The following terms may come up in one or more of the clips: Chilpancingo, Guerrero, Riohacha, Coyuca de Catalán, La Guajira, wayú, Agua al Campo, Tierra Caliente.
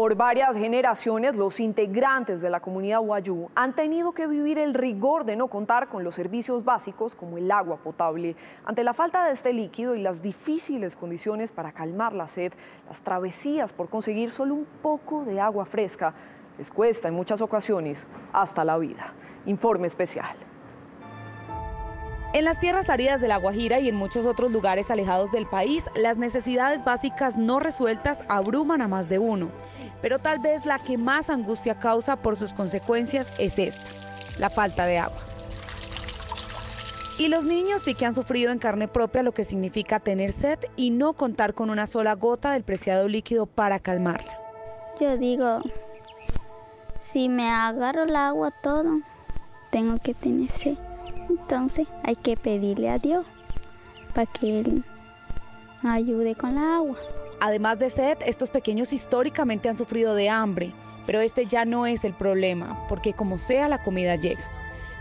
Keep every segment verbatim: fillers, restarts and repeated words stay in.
Por varias generaciones, los integrantes de la comunidad wayú han tenido que vivir el rigor de no contar con los servicios básicos como el agua potable. Ante la falta de este líquido y las difíciles condiciones para calmar la sed, las travesías por conseguir solo un poco de agua fresca les cuesta en muchas ocasiones hasta la vida. Informe especial. En las tierras áridas de La Guajira y en muchos otros lugares alejados del país, las necesidades básicas no resueltas abruman a más de uno. Pero tal vez la que más angustia causa por sus consecuencias es esta, la falta de agua. Y los niños sí que han sufrido en carne propia lo que significa tener sed y no contar con una sola gota del preciado líquido para calmarla. Yo digo, si me agarro el agua todo, tengo que tener sed. Entonces hay que pedirle a Dios para que Él ayude con la agua. Además de sed, estos pequeños históricamente han sufrido de hambre, pero este ya no es el problema, porque como sea la comida llega.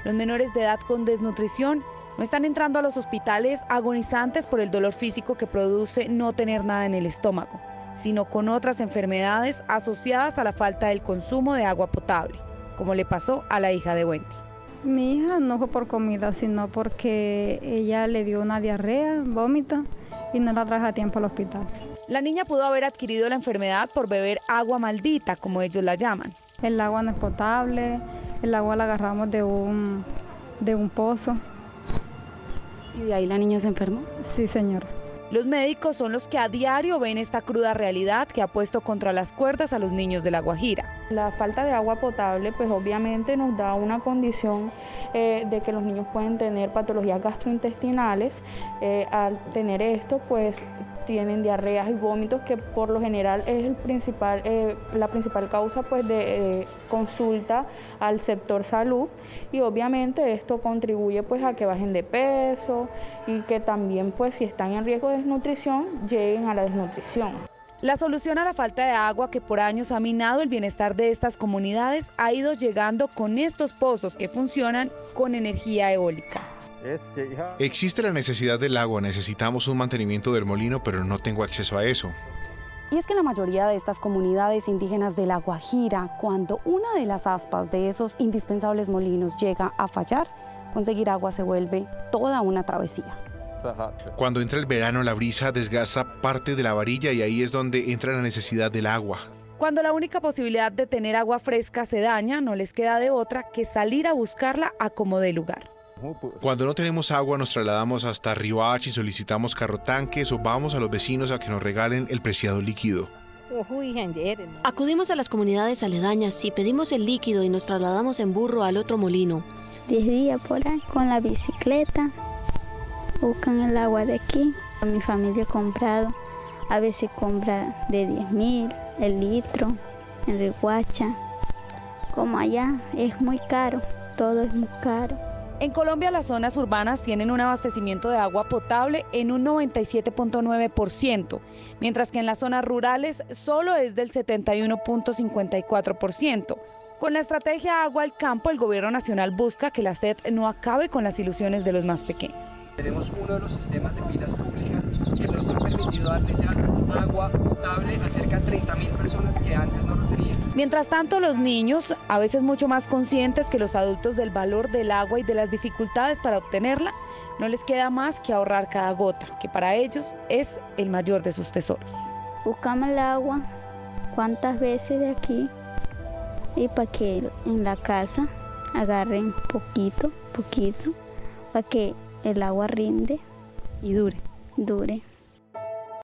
Los menores de edad con desnutrición no están entrando a los hospitales agonizantes por el dolor físico que produce no tener nada en el estómago, sino con otras enfermedades asociadas a la falta del consumo de agua potable, como le pasó a la hija de Wendy. Mi hija no fue por comida, sino porque ella le dio una diarrea, vómito, y no la trajo a tiempo al hospital. La niña pudo haber adquirido la enfermedad por beber agua maldita, como ellos la llaman. El agua no es potable, el agua la agarramos de un, de un pozo. ¿Y de ahí la niña se enfermó? Sí, señora. Los médicos son los que a diario ven esta cruda realidad que ha puesto contra las cuerdas a los niños de La Guajira. La falta de agua potable pues obviamente nos da una condición eh, de que los niños pueden tener patologías gastrointestinales. Eh, al tener esto pues tienen diarreas y vómitos, que por lo general es el principal, eh, la principal causa pues de eh, consulta al sector salud, y obviamente esto contribuye pues a que bajen de peso y que también pues si están en riesgo de desnutrición lleguen a la desnutrición. La solución a la falta de agua que por años ha minado el bienestar de estas comunidades ha ido llegando con estos pozos que funcionan con energía eólica. Existe la necesidad del agua, necesitamos un mantenimiento del molino, pero no tengo acceso a eso. Y es que la mayoría de estas comunidades indígenas de La Guajira, cuando una de las aspas de esos indispensables molinos llega a fallar, conseguir agua se vuelve toda una travesía. Cuando entra el verano, la brisa desgasta parte de la varilla y ahí es donde entra la necesidad del agua. Cuando la única posibilidad de tener agua fresca se daña, no les queda de otra que salir a buscarla a como dé lugar. Cuando no tenemos agua nos trasladamos hasta Riohacha y solicitamos carrotanques o vamos a los vecinos a que nos regalen el preciado líquido. Acudimos a las comunidades aledañas y pedimos el líquido y nos trasladamos en burro al otro molino. Diez días por ahí con la bicicleta, buscan el agua de aquí. Mi familia ha comprado, a veces compra de diez mil, el litro, en Riohacha. Como allá es muy caro, todo es muy caro. En Colombia las zonas urbanas tienen un abastecimiento de agua potable en un noventa y siete punto nueve por ciento, mientras que en las zonas rurales solo es del setenta y uno punto cincuenta y cuatro por ciento. Con la estrategia Agua al Campo, el gobierno nacional busca que la sed no acabe con las ilusiones de los más pequeños. Tenemos uno de los sistemas de pilas públicas que nos ha permitido darle ya agua potable a cerca de treinta mil personas que antes no lo tenían. Mientras tanto, los niños, a veces mucho más conscientes que los adultos del valor del agua y de las dificultades para obtenerla, no les queda más que ahorrar cada gota, que para ellos es el mayor de sus tesoros. Buscamos el agua, cuántas veces de aquí, y para que en la casa agarren poquito, poquito, para que el agua rinde y dure. Dure.